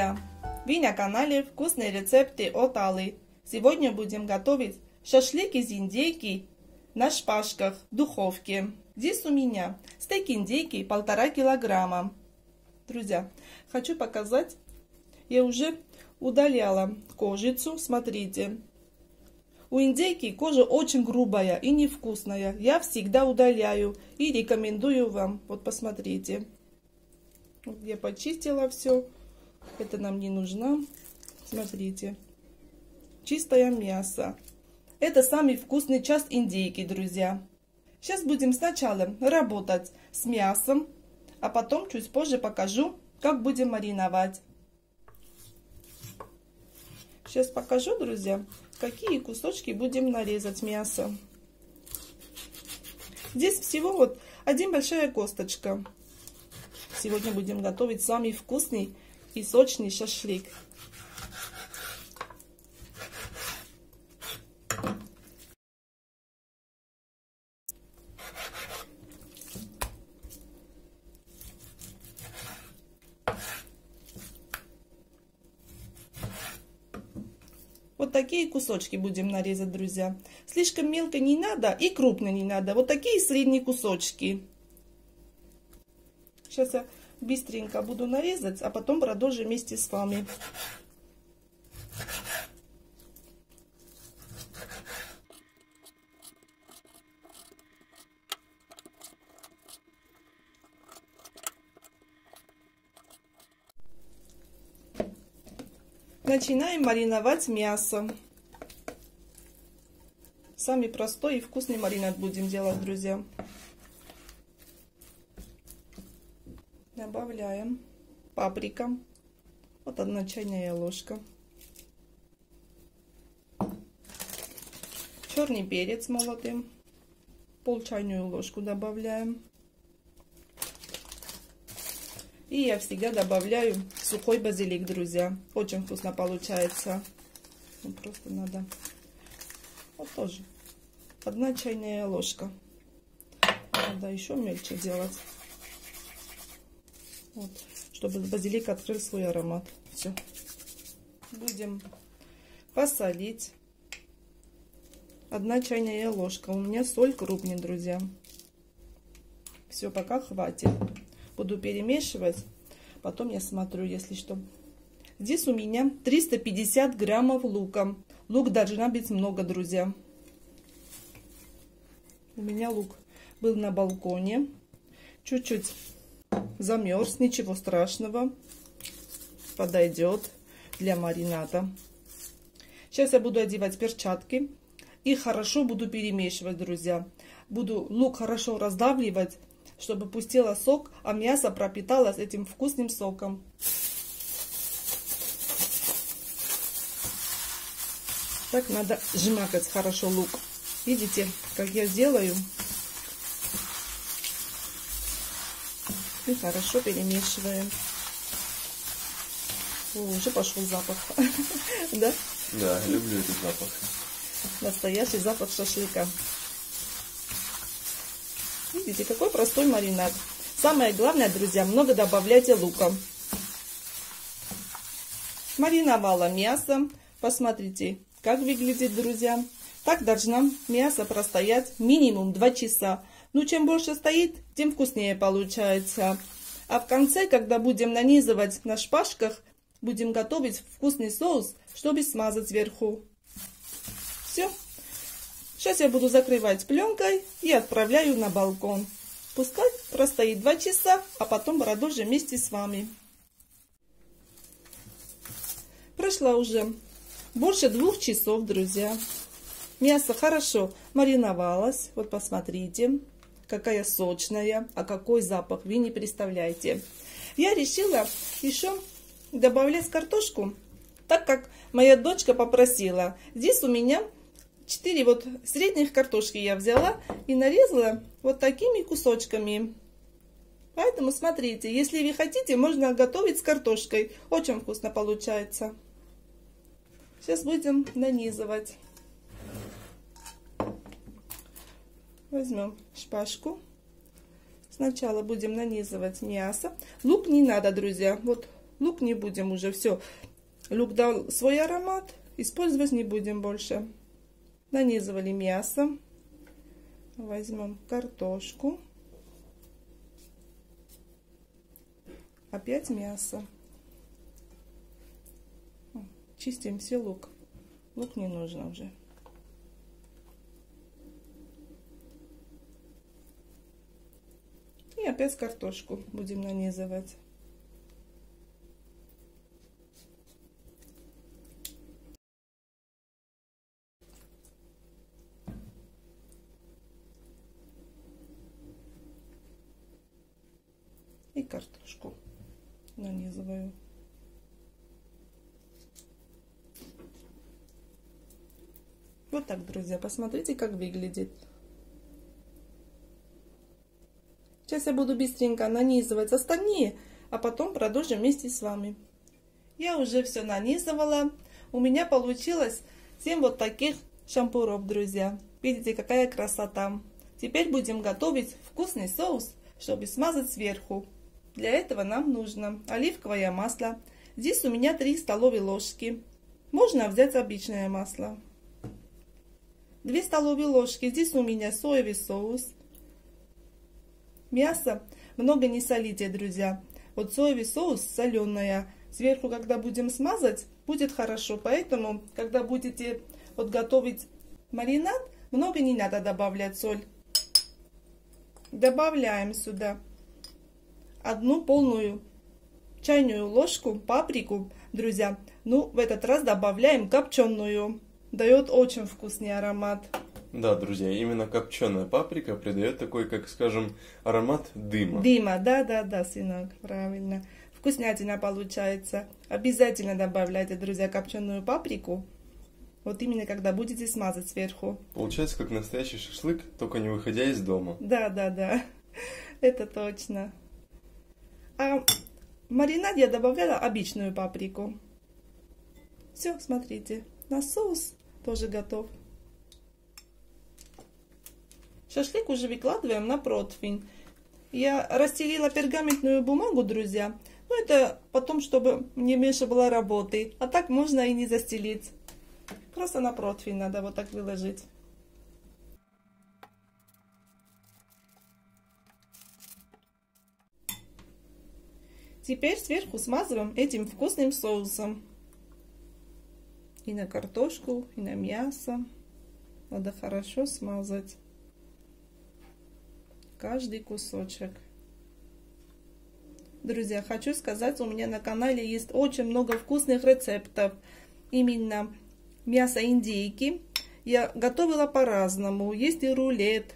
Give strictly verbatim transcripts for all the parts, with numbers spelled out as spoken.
друзья! Вы на канале «Вкусные рецепты» от Аллы. Сегодня будем готовить шашлык из индейки на шпажках в духовке. Здесь у меня стейк индейки полтора килограмма. Друзья, хочу показать, я уже удаляла кожицу, смотрите. У индейки кожа очень грубая и невкусная. Я всегда удаляю и рекомендую вам. Вот посмотрите. Вот я почистила все. Это нам не нужно. Смотрите. Чистое мясо. Это самый вкусный часть индейки, друзья. Сейчас будем сначала работать с мясом, а потом чуть позже покажу, как будем мариновать. Сейчас покажу, друзья, какие кусочки будем нарезать мясо. Здесь всего вот один большая косточка. Сегодня будем готовить самый вкусный и сочный шашлык. Вот такие кусочки будем нарезать, друзья. Слишком мелко не надо и крупно не надо. Вот такие средние кусочки. Сейчас я быстренько буду нарезать, а потом продолжим вместе с вами. Начинаем мариновать мясо. Самый простой и вкусный маринад будем делать, друзья. Добавляем паприка. Вот одна чайная ложка. Черный перец молотым. Пол чайную ложку добавляем. И я всегда добавляю сухой базилик, друзья. Очень вкусно получается. Ну, просто надо. Вот тоже. Одна чайная ложка. Надо еще мельче делать. Вот, чтобы базилик открыл свой аромат. Все. Будем посолить. Одна чайная ложка. У меня соль крупная, друзья. Все, пока хватит. Буду перемешивать, потом я смотрю, если что. Здесь у меня триста пятьдесят граммов лука. Лук должна быть много, друзья. У меня лук был на балконе, чуть-чуть замерз, ничего страшного, подойдет для маринада. Сейчас я буду одевать перчатки и хорошо буду перемешивать, друзья. Буду лук хорошо раздавливать, чтобы пустила сок, а мясо пропиталось этим вкусным соком. Так надо жмакать хорошо лук. Видите, как я делаю? И хорошо перемешиваем. О, уже пошел запах. Да? Да, люблю этот запах. Настоящий запах шашлыка. Видите, какой простой маринад. Самое главное, друзья, много добавляйте лука. Мариновала мясо. Посмотрите, как выглядит, друзья. Так должно мясо простоять минимум два часа. Ну, чем больше стоит, тем вкуснее получается. А в конце, когда будем нанизывать на шпажках, будем готовить вкусный соус, чтобы смазать сверху. Все. Сейчас я буду закрывать пленкой и отправляю на балкон. Пускай простоит два часа, а потом продолжим вместе с вами. Прошло уже больше двух часов, друзья. Мясо хорошо мариновалось. Вот посмотрите, какая сочная, а какой запах, вы не представляете. Я решила еще добавлять картошку, так как моя дочка попросила. Здесь у меня четыре вот средних картошки я взяла и нарезала вот такими кусочками. Поэтому смотрите, если вы хотите, можно готовить с картошкой. Очень вкусно получается. Сейчас будем нанизывать. Возьмем шпажку. Сначала будем нанизывать мясо. Лук не надо, друзья. Вот Лук не будем уже, все. Лук дал свой аромат, использовать не будем больше. Нанизывали мясо. Возьмем картошку. Опять мясо. Чистим все лук. Лук не нужно уже. И опять картошку будем нанизывать. И картошку нанизываю. Вот так, друзья, посмотрите, как выглядит. Сейчас я буду быстренько нанизывать остальные, а потом продолжим вместе с вами. Я уже все нанизывала. У меня получилось семь вот таких шампуров, друзья. Видите, какая красота. Теперь будем готовить вкусный соус, чтобы смазать сверху. Для этого нам нужно оливковое масло. Здесь у меня три столовые ложки. Можно взять обычное масло. две столовые ложки. Здесь у меня соевый соус. Мясо много не солите, друзья. Вот соевый соус соленая. Сверху, когда будем смазать, будет хорошо. Поэтому, когда будете вот готовить маринад, много не надо добавлять соль. Добавляем сюда одну полную чайную ложку паприку, друзья. Ну, в этот раз добавляем копченую. Дает очень вкусный аромат. Да, друзья, именно копченая паприка придает такой, как скажем, аромат дыма. Дыма, да, да, да, сынок, правильно. Вкуснятина получается. Обязательно добавляйте, друзья, копченую паприку. Вот именно когда будете смазать сверху. Получается, как настоящий шашлык, только не выходя из дома. Да, да, да, это точно. А в маринад я добавляла обычную паприку. Все, смотрите, наш соус тоже готов. Шашлык уже выкладываем на противень. Я расстелила пергаментную бумагу, друзья. Ну, это потом, чтобы не меньше было работы. А так можно и не застелить. Просто на противень надо вот так выложить. Теперь сверху смазываем этим вкусным соусом. И на картошку, и на мясо. Надо хорошо смазать каждый кусочек. Друзья, хочу сказать, у меня на канале есть очень много вкусных рецептов. Именно мясо индейки я готовила по-разному. Есть и рулет,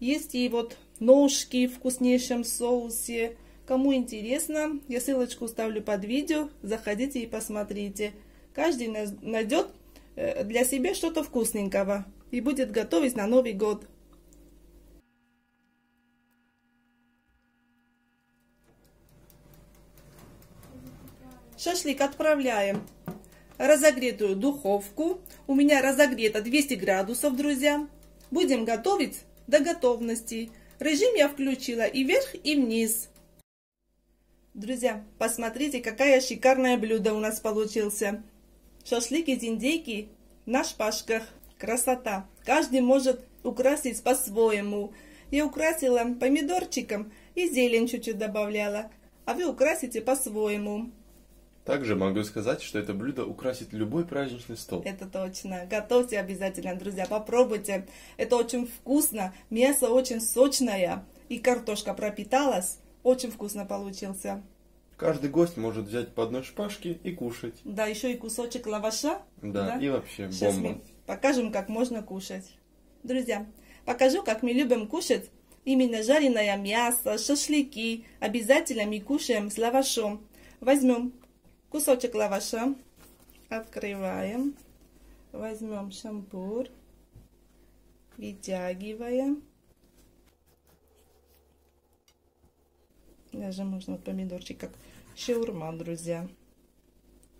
есть и вот ножки в вкуснейшем соусе. Кому интересно, я ссылочку ставлю под видео. Заходите и посмотрите. Каждый найдет для себя что-то вкусненького и будет готовить на Новый год. Шашлык отправляем в разогретую духовку. У меня разогрето двести градусов, друзья. Будем готовить до готовности. Режим я включила и вверх, и вниз. Друзья, посмотрите, какое шикарное блюдо у нас получился. Шашлык из индейки на шпажках. Красота! Каждый может украсить по-своему. Я украсила помидорчиком и зелень чуть-чуть добавляла. А вы украсите по-своему. Также могу сказать, что это блюдо украсит любой праздничный стол. Это точно. Готовьте обязательно, друзья. Попробуйте. Это очень вкусно. Мясо очень сочное. И картошка пропиталась. Очень вкусно получился. Каждый гость может взять по одной шпажке и кушать. Да, еще и кусочек лаваша. Да, да? И вообще бомба. Сейчас мы покажем, как можно кушать. Друзья, покажу, как мы любим кушать. Именно жареное мясо, шашлыки. Обязательно мы кушаем с лавашом. Возьмем кусочек лаваша, открываем, возьмем шампур, вытягиваем. Даже можно вот помидорчик, как шаурма, друзья.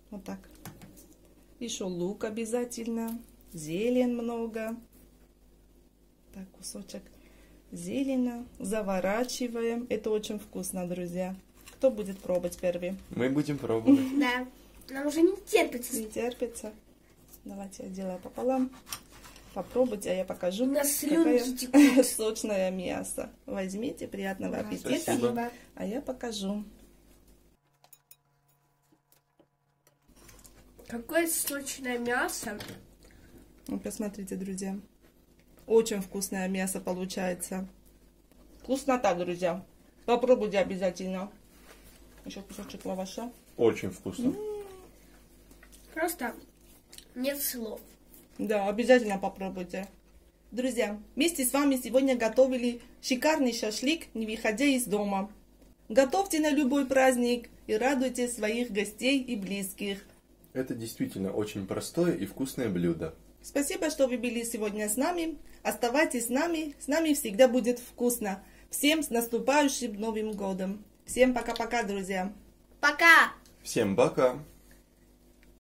Вот так. Еще лук обязательно, зелень много. Так, кусочек зелени заворачиваем. Это очень вкусно, друзья. Кто будет пробовать первый? Мы будем пробовать. Да, нам уже не терпится. Не терпится. Давайте я делаю пополам. Попробуйте, а я покажу, какое сочное мясо. Возьмите, приятного аппетита. Спасибо. А я покажу. Какое сочное мясо. Посмотрите, друзья. Очень вкусное мясо получается. Вкуснота, друзья. Попробуйте обязательно. Еще кусочек лаваша. Очень вкусно. М-м-м. Просто нет слов. Да, обязательно попробуйте. Друзья, вместе с вами сегодня готовили шикарный шашлык, не выходя из дома. Готовьте на любой праздник и радуйте своих гостей и близких. Это действительно очень простое и вкусное блюдо. Спасибо, что вы были сегодня с нами. Оставайтесь с нами. С нами всегда будет вкусно. Всем с наступающим Новым годом. Всем пока-пока, друзья. Пока. Всем пока.